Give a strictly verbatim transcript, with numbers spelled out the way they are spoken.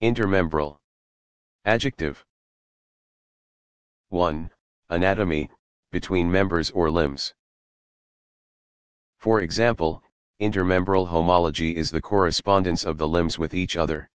Intermembral. Adjective. one. Anatomy, between members or limbs. For example, intermembral homology is the correspondence of the limbs with each other.